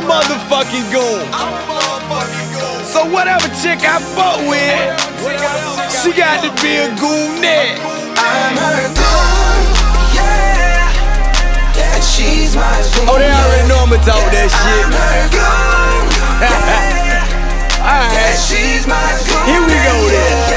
a motherfucking goon. I'm a motherfucking goon. So whatever chick I fuck with, she got to be a goonette. I'm her goon, yeah. Yeah, she's my goon. Oh, they already know I'ma talk that shit. I'm her goon, yeah. All right. Yeah, she's my goon. Here we go then. Yeah,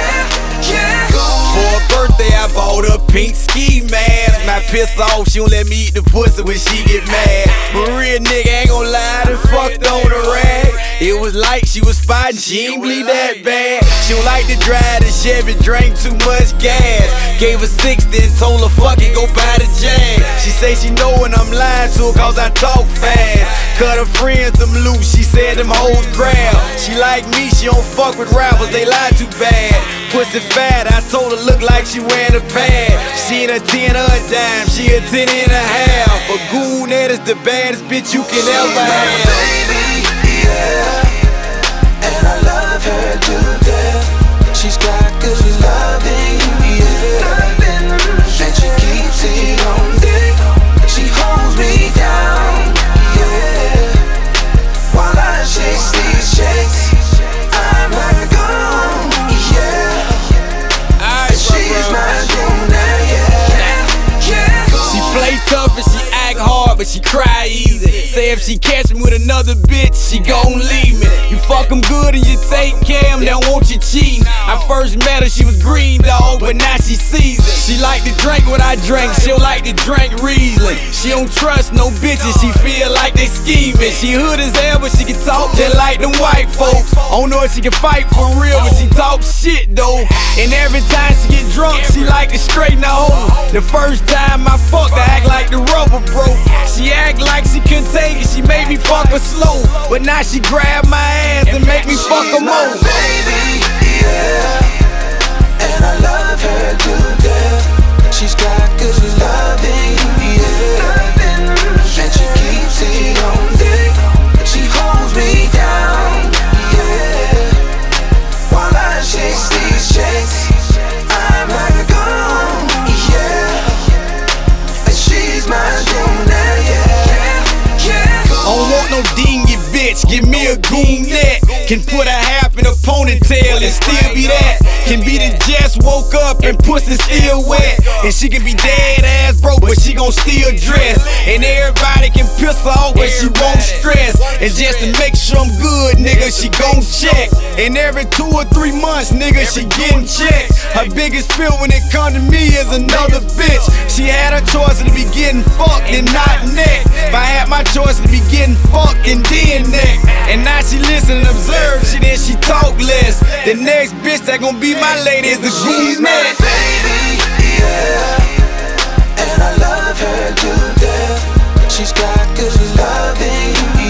yeah. For a birthday, I bought a pink ski mask. My piss off, she don't let me eat the pussy when she get mad. But real nigga ain't gon' lie, I fucked on the rag. It was like she was spotting, she ain't bleed that bad. She don't like to drive the Chevy, drank too much gas. Gave her 60 and told her fuck it, go buy the Jag. She say she know and I'm lying to her cause I talk fast. Cut her friends them loose, she said them hoes grab. She like me, she don't fuck with rappers, they lie too bad. Pussy fat, I told her look like she wearing a pad. She ain't a 10 or a dime, she a 10 and a half. A Goonette is the baddest bitch you can ever have. Baby, yeah, and I love her to death. She's got good loving, yeah, and she keeps it on deck. She holds me down, yeah, while I shake these shakes. I'm her goon, yeah, and she's my goon now, yeah, yeah. She play tough and she act hard, but she cry easy. Say if she catch me with another bitch, she gon' leave me. You fuck them good and you take care of them, they don't want you cheating. I first met her, she was green dog, but now she seasoned. She like to drink what I drink, she don't like to drink Riesling. She don't trust no bitches, she feel like they scheming. She hood as hell, but she can talk just like them white folks. I don't know if she can fight for real, but she talk shit though. And every time she get drunk, she like to straighten her over. The first time I fucked, I act like the rubber broke. She act like she couldn't take it, she made me fuck her slow. But now she grab my ass and make me fuck her more. Baby, yeah, and I love her to death. She's got good loving, yeah, and she keeps it on deck. She holds me down, yeah, while I shake these shakes. I'm her goon, yeah, and she's my goon now, yeah, yeah. I don't want no dingy bitch, give me a goonette. Can put a half in a ponytail and still be that. Can be the just woke up and pussy still wet. And she can be dead ass broke, but she gon' still dress. And everybody can piss her off, but she won't stress. And just to make sure I'm good, nigga, she gon' check. And every 2 or 3 months, nigga, she getting checked. Her biggest fear when it come to me is another bitch. She had her choice to be getting fucked and not neck. If I had my choice to be getting fucked and then neck. And now she listen and observe. She then she talk less. The next bitch that gon' be my lady is the Goonette. She's my baby, yeah, and I love her to death. She's got good loving.